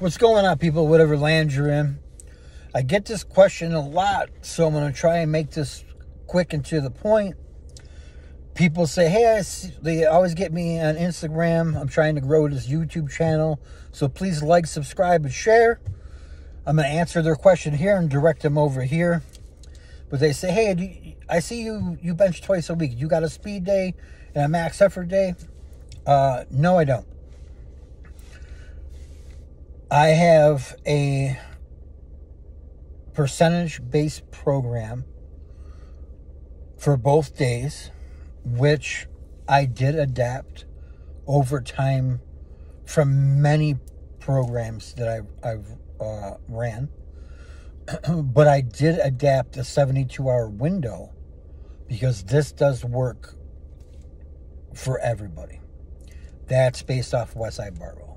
What's going on, people? Whatever land you're in. I get this question a lot, so I'm going to try and make this quick and to the point. People say, hey, they always get me on Instagram. I'm trying to grow this YouTube channel, so please like, subscribe, and share. I'm going to answer their question here and direct them over here. But they say, hey, I see you bench twice a week. You got a speed day and a max effort day? No, I don't. I have a percentage-based program for both days, which I did adapt over time from many programs that I've ran. But I did adapt a 72-hour window because this does work for everybody. That's based off Westside Barbell.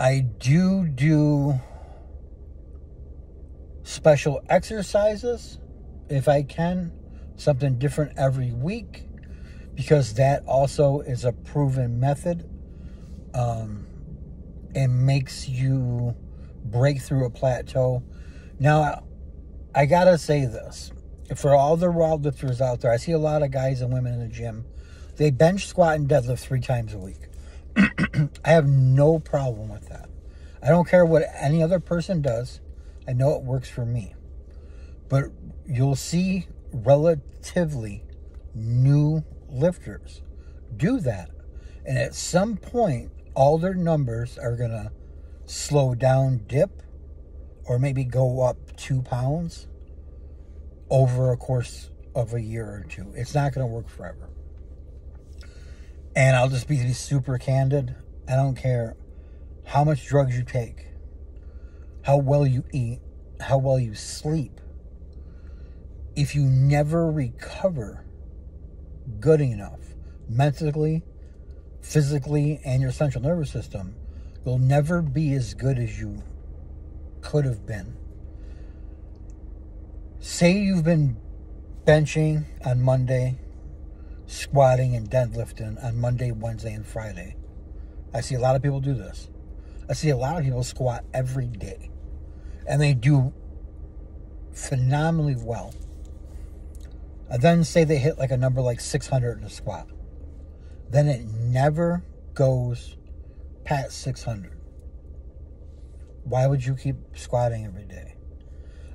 I do special exercises if I can, something different every week, because that also is a proven method. It makes you break through a plateau. Now, I gotta say this. For all the raw lifters out there, I see a lot of guys and women in the gym. They bench, squat, and deadlift 3 times a week. I have no problem with that. I don't care what any other person does. I know it works for me. But you'll see relatively new lifters do that. And at some point, all their numbers are going to slow down, dip, or maybe go up 2 pounds over a course of a year or two. It's not going to work forever. And I'll just be super candid. I don't care how much drugs you take, how well you eat, how well you sleep. If you never recover good enough mentally, physically, and your central nervous system, you'll never be as good as you could have been. Say you've been benching on Monday, squatting and deadlifting on Monday, Wednesday, and Friday. I see a lot of people do this. I see a lot of people squat every day, and they do phenomenally well. And then say they hit like a number like 600 in a squat. Then it never goes past 600. Why would you keep squatting every day?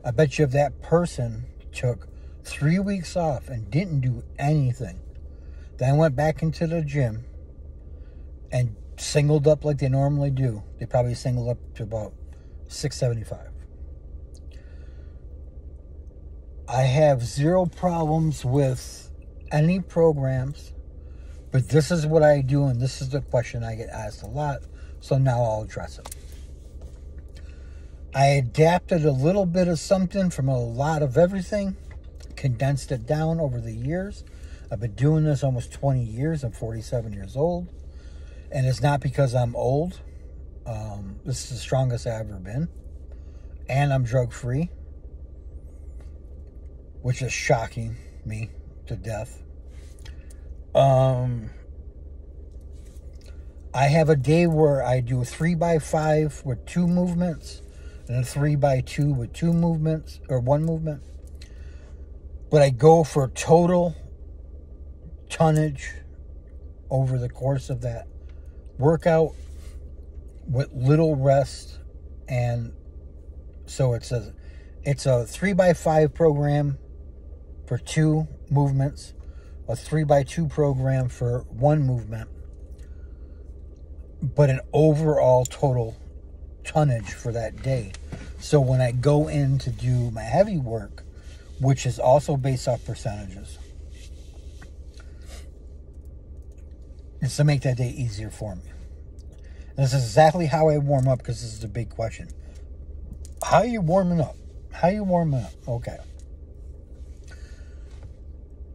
I bet you if that person took 3 weeks off and didn't do anything, then went back into the gym and singled up like they normally do, they probably singled up to about 675. I have zero problems with any programs, but this is what I do, and this is the question I get asked a lot, so now I'll address it. I adapted a little bit of something from a lot of everything, condensed it down over the years. I've been doing this almost 20 years. I'm 47 years old, and it's not because I'm old. This is the strongest I've ever been, and I'm drug-free, which is shocking me to death. I have a day where I do a 3x5 with 2 movements and a 3x2 with 2 movements or 1 movement. But I go for total tonnage over the course of that workout with little rest. And so it's a 3x5 program for 2 movements, a 3x2 program for 1 movement, but an overall total tonnage for that day. So when I go in to do my heavy work, which is also based off percentages, it's to make that day easier for me. And this is exactly how I warm up, because this is the big question. How are you warming up? How are you warming up? Okay.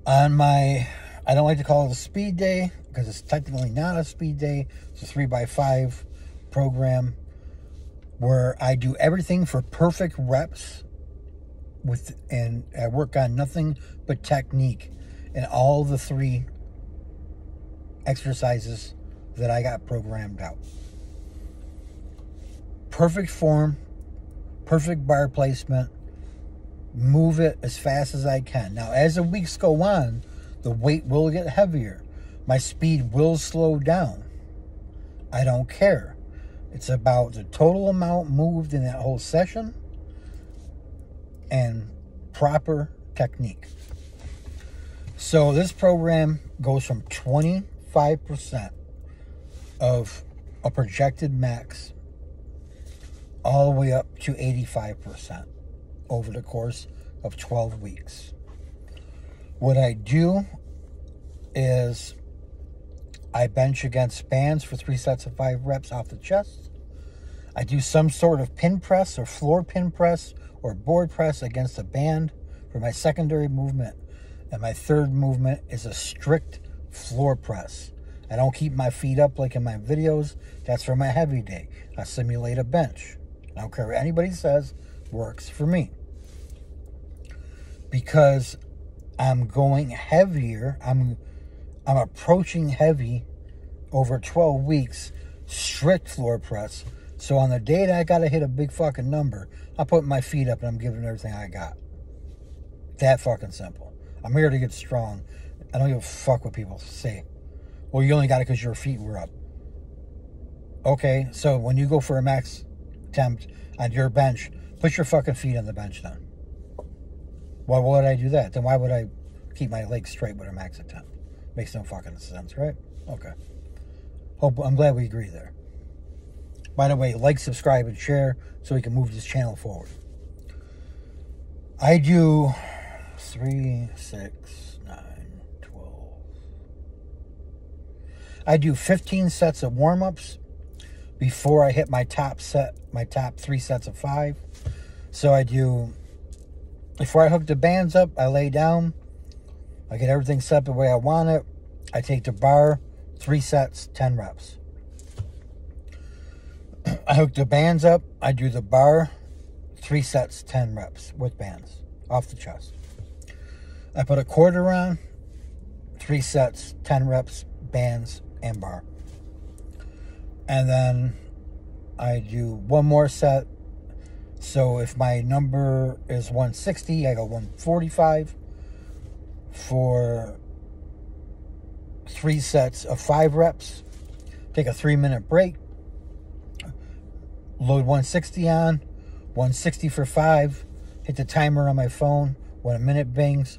On my, I don't like to call it a speed day because it's technically not a speed day. It's a 3x5 program where I do everything for perfect reps with, and I work on nothing but technique in all the 3 exercises that I got programmed out. perfect form, perfect bar placement, move it as fast as I can. Now, as the weeks go on, the weight will get heavier. My speed will slow down. I don't care. It's about the total amount moved in that whole session and proper technique. So this program goes from 25% of a projected max all the way up to 85% over the course of 12 weeks. What I do is I bench against bands for 3 sets of 5 reps off the chest. I do some sort of pin press or floor pin press or board press against a band for my secondary movement. And my third movement is a strict floor press. I don't keep my feet up like in my videos. That's for my heavy day. I simulate a bench. I don't care what anybody says, works for me. Because I'm going heavier, I'm approaching heavy over 12 weeks, strict floor press. So on the day that I got to hit a big fucking number, I put my feet up and I'm giving everything I got. That fucking simple. I'm here to get strong. I don't give a fuck what people say. Well, you only got it because your feet were up. Okay, so when you go for a max attempt on your bench, put your fucking feet on the bench then. Why would I do that? Then why would I keep my legs straight with a max attempt? Makes no fucking sense, right? Okay. I'm glad we agree there. By the way, like, subscribe, and share so we can move this channel forward. I do 3, 6, 9, 12. I do 15 sets of warm-ups before I hit my top set, my top 3 sets of 5. So I do, before I hook the bands up, I lay down. I get everything set the way I want it. I take the bar, 3 sets, 10 reps. I hook the bands up. I do the bar, 3 sets, 10 reps with bands off the chest. I put a quarter on, 3 sets, 10 reps, bands and bar. And then I do one more set. So if my number is 160, I go 145. For 3 sets of 5 reps, take a 3-minute break, load 160 on, 160 for 5, hit the timer on my phone, when a minute bings,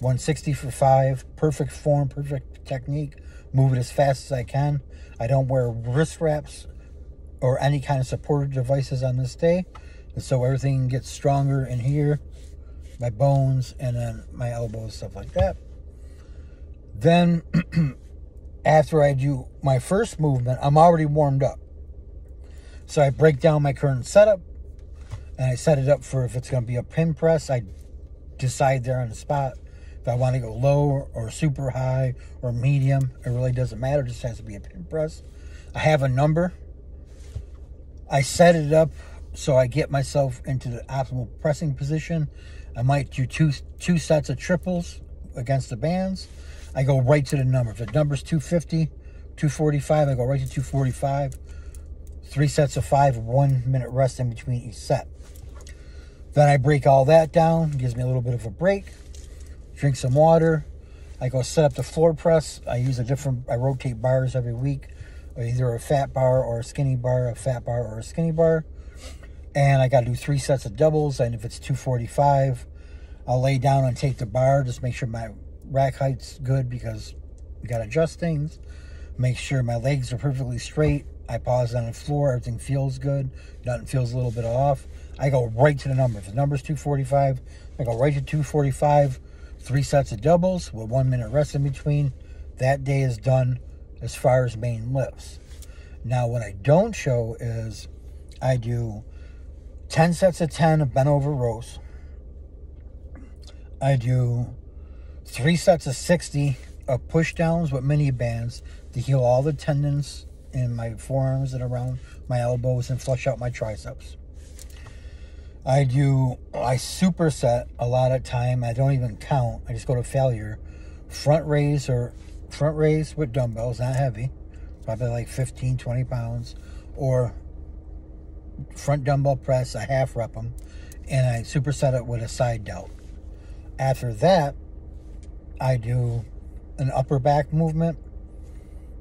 160 for 5, perfect form, perfect technique, move it as fast as I can. I don't wear wrist wraps or any kind of supportive devices on this day, and so everything gets stronger in here, my bones, and then my elbows, stuff like that. Then, after I do my first movement, I'm already warmed up. So I break down my current setup, and I set it up for if it's going to be a pin press, I decide there on the spot. If I want to go low or super high or medium, it really doesn't matter. It just has to be a pin press. I have a number. I set it up so I get myself into the optimal pressing position. I might do two sets of triples against the bands. I go right to the number. If the number's 250, 245, I go right to 245. 3 sets of 5, 1-minute rest in between each set. Then I break all that down. Gives me a little bit of a break. Drink some water. I go set up the floor press. I use a different, I rotate bars every week. Either a fat bar or a skinny bar, a fat bar or a skinny bar. And I got to do 3 sets of doubles. And if it's 245, I'll lay down and take the bar. Just make sure my rack height's good because we got to adjust things. Make sure my legs are perfectly straight. I pause on the floor. Everything feels good. Nothing feels a little bit off. I go right to the number. If the number's 245, I go right to 245. 3 sets of doubles with 1-minute rest in between. That day is done as far as main lifts. Now, what I don't show is I do 10 sets of 10 of bent over rows. I do 3 sets of 60 of push downs with mini bands to heal all the tendons in my forearms and around my elbows and flush out my triceps. I superset a lot of time. I don't even count. I just go to failure. Front raise with dumbbells, not heavy, probably like 15, 20 pounds, or front dumbbell press, I half rep them, and I superset it with a side delt. After that, I do an upper back movement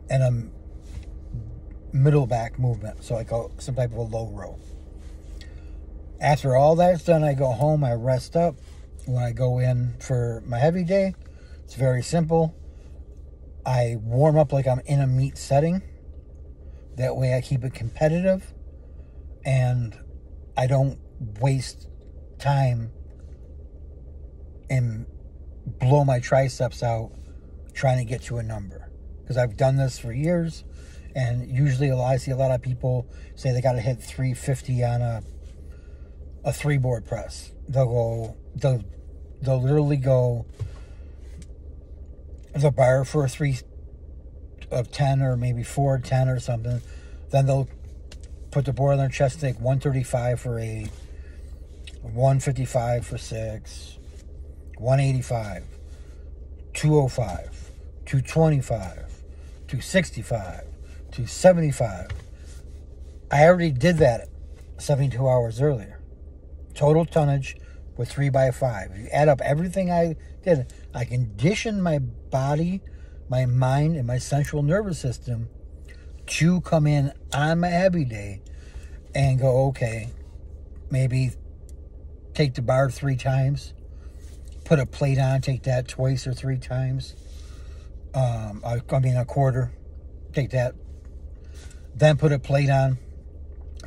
and a middle back movement, so I go some type of a low row. After all that's done, I go home, I rest up. When I go in for my heavy day, it's very simple. I warm up like I'm in a meet setting. That way I keep it competitive and I don't waste time and blow my triceps out trying to get to a number. Because I've done this for years, and usually I see a lot of people say they got to hit 350 on a three board press. They'll literally go the bar for a 3 of 10 or maybe 4 of 10 or something. Then they'll put the board on their chest, take 135 for 8, 155 for 6, 185, 205, 225, 265, 275. I already did that 72 hours earlier. Total tonnage with 3x5. If you add up everything I did, I conditioned my body, my mind, and my central nervous system to come in on my heavy day and go, okay, maybe take the bar 3 times, put a plate on, take that 2 or 3 times, a quarter, take that, then put a plate on,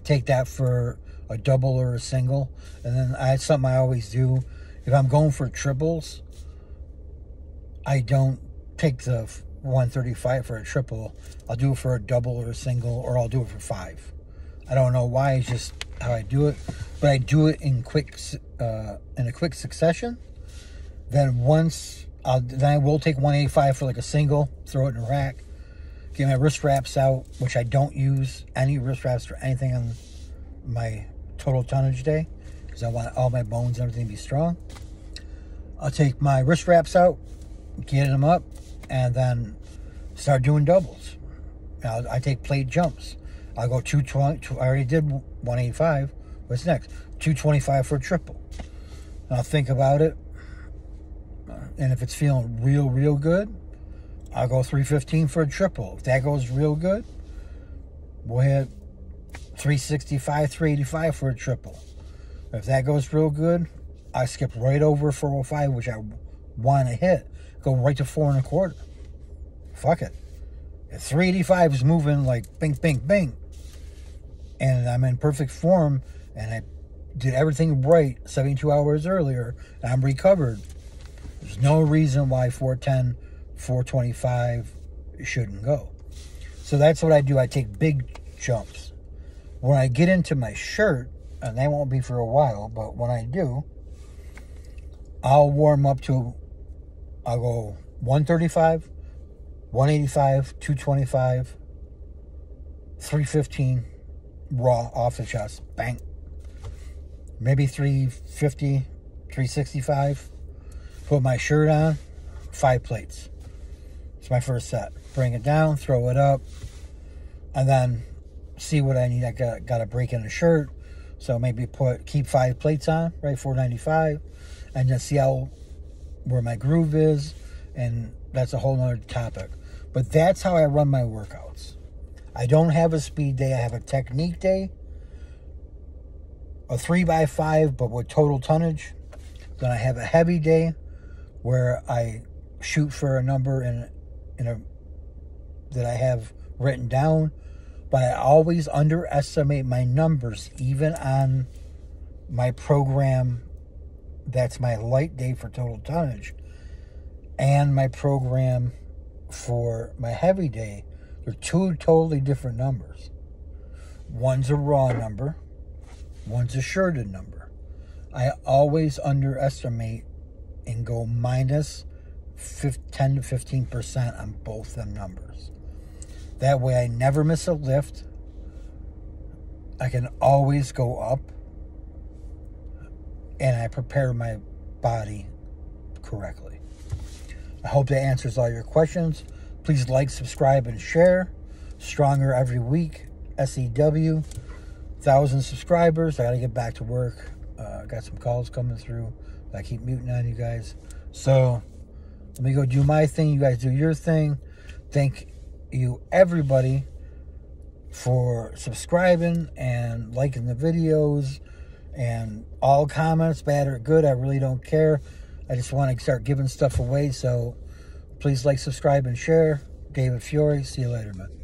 take that for a double or a single. And then something I always do, if I'm going for triples, I don't take the 135 for a triple. I'll do it for a double or a single, or I'll do it for 5. I don't know why, it's just how I do it. But I do it in a quick succession. Then I will take 185 for like a single, throw it in a rack, get my wrist wraps out, which I don't use any wrist wraps or anything on my total tonnage day, because I want all my bones and everything to be strong. I'll take my wrist wraps out, get them up, and then start doing doubles. Now I take plate jumps. I'll go 220. I already did 185. What's next? 225 for a triple. And I'll think about it, and if it's feeling real good, I'll go 315 for a triple. If that goes real good, we'll hit 365, 385 for a triple. If that goes real good, I skip right over 405, which I want to hit. Go right to 4 1/4. Fuck it. If 385 is moving like bing, bing, bing, and I'm in perfect form, and I did everything right 72 hours earlier, and I'm recovered, there's no reason why 410, 425 shouldn't go. So that's what I do. I take big jumps. When I get into my shirt, and they won't be for a while, but when I do, I'll warm up to, I'll go 135, 185, 225, 315, raw off the chest, bang. Maybe 350, 365, put my shirt on, 5 plates. It's my first set. Bring it down, throw it up, and then see what I need. I got a break in a shirt, so maybe keep 5 plates on, right, 495, and just see where my groove is, and that's a whole nother topic. But that's how I run my workouts. I don't have a speed day. I have a technique day, a 3x5, but with total tonnage. Then I have a heavy day where I shoot for a number that I have written down. But I always underestimate my numbers, even on my program. That's my light day for total tonnage. And my program for my heavy day, they're 2 totally different numbers. One's a raw number, one's a shirted number. I always underestimate and go minus 10 to 15% on both them numbers. That way I never miss a lift. I can always go up, and I prepare my body correctly. I hope that answers all your questions. Please like, subscribe, and share. Stronger every week, SEW. 1,000 subscribers. I got to get back to work. I got some calls coming through. I keep muting on you guys. So let me go do my thing. You guys do your thing. Thank you, everybody, for subscribing and liking the videos and all comments, bad or good. I really don't care. I just want to start giving stuff away. So please like, subscribe, and share. David Fiori. See you later, man.